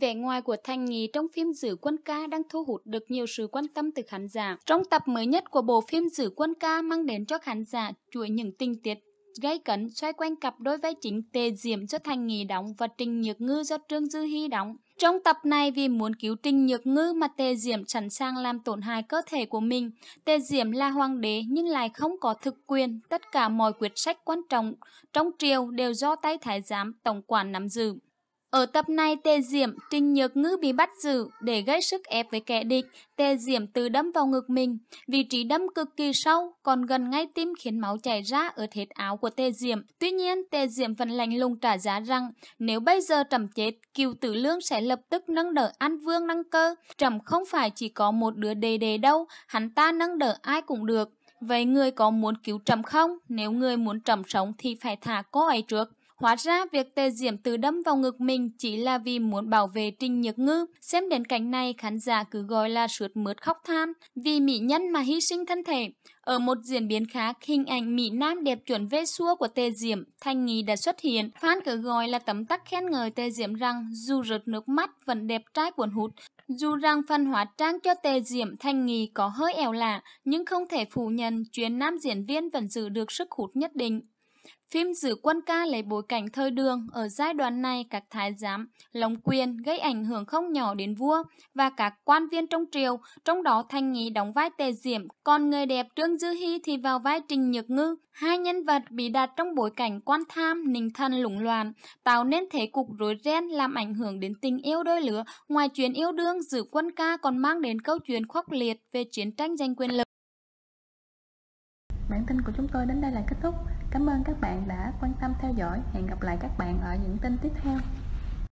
Vẻ ngoài của Thành Nghi trong phim Dữ Quân Ca đang thu hút được nhiều sự quan tâm từ khán giả. Trong tập mới nhất của bộ phim Dữ Quân Ca mang đến cho khán giả chuỗi những tình tiết gay cấn xoay quanh cặp đôi vai chính Tề Diệm do Thành Nghi đóng và Trình Nhược Ngư do Trương Dư Hy đóng. Trong tập này, vì muốn cứu Trình Nhược Ngư mà Tề Diệm sẵn sàng làm tổn hại cơ thể của mình. Tề Diệm là hoàng đế nhưng lại không có thực quyền, tất cả mọi quyết sách quan trọng trong triều đều do tay thái giám tổng quản nắm giữ. Ở tập này, Tề Diệm, Trình Nhược Ngư bị bắt giữ để gây sức ép với kẻ địch. Tề Diệm tự đâm vào ngực mình, vị trí đâm cực kỳ sâu, còn gần ngay tim khiến máu chảy ra ở thết áo của Tề Diệm. Tuy nhiên, Tề Diệm vẫn lạnh lùng trả giá rằng nếu bây giờ trẫm chết, Kiều Tử Lương sẽ lập tức nâng đỡ An Vương đăng cơ. Trẫm không phải chỉ có một đứa đề đề đâu, hắn ta nâng đỡ ai cũng được. Vậy người có muốn cứu trẫm không? Nếu người muốn trẫm sống thì phải thả cô ấy trước. Hóa ra việc Tề Diệm tự đâm vào ngực mình chỉ là vì muốn bảo vệ Trình Nhược Ngư. Xem đến cảnh này, khán giả cứ gọi là sướt mướt khóc than vì mỹ nhân mà hy sinh thân thể. Ở một diễn biến khác, hình ảnh mỹ nam đẹp chuẩn vê xua của Tề Diệm, Thành Nghi đã xuất hiện. Fan cứ gọi là tấm tắc khen ngợi Tề Diệm rằng dù rớt nước mắt vẫn đẹp trai cuốn hút. Dù rằng phần hóa trang cho Tề Diệm, Thành Nghi có hơi ẻo lả, nhưng không thể phủ nhận chuyến nam diễn viên vẫn giữ được sức hút nhất định. Phim Dữ Quân Ca lấy bối cảnh thời Đường, ở giai đoạn này các thái giám, lóng quyền gây ảnh hưởng không nhỏ đến vua và các quan viên trong triều, trong đó Thành Nghi đóng vai Tề Diệm, còn người đẹp Trương Dư Hy thì vào vai Trình Nhược Ngư. Hai nhân vật bị đặt trong bối cảnh quan tham, nịnh thần lũng loạn, tạo nên thế cục rối ren làm ảnh hưởng đến tình yêu đôi lứa. Ngoài chuyện yêu đương, Dữ Quân Ca còn mang đến câu chuyện khốc liệt về chiến tranh giành quyền lực. Bản tin của chúng tôi đến đây là kết thúc. Cảm ơn các bạn đã quan tâm theo dõi. Hẹn gặp lại các bạn ở những tin tiếp theo.